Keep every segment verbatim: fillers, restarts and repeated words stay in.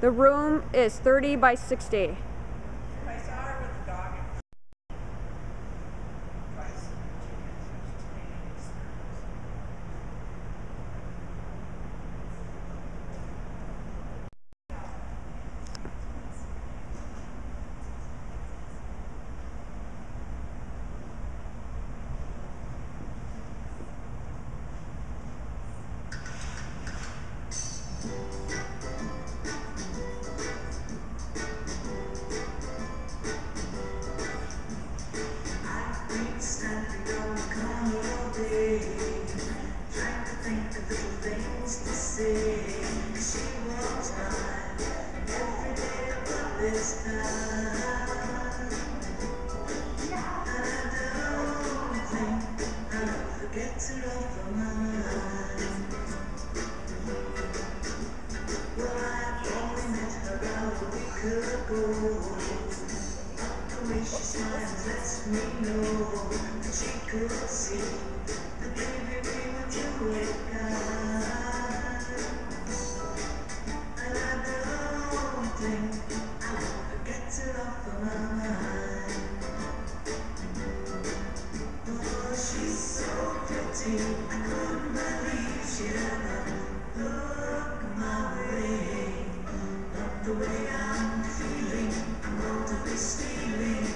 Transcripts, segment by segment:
The room is thirty by sixty. I saw her with the dog. This time, I don't think I'll forget to love my mind. Well, I only met her about a week ago. The way she smiles lets me know that she could see that baby we were doing kind. And I don't think it off of my mind. Oh, she's so pretty, I couldn't believe she'd ever look my way. But the way I'm feeling, I'm going to be stealing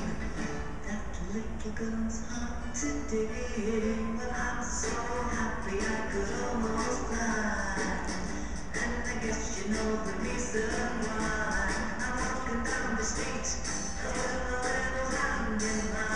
that little girl's heart today. Well, I'm so happy I could almost cry, and I guess you know the reason why. Down the street, I don't know where I'm in my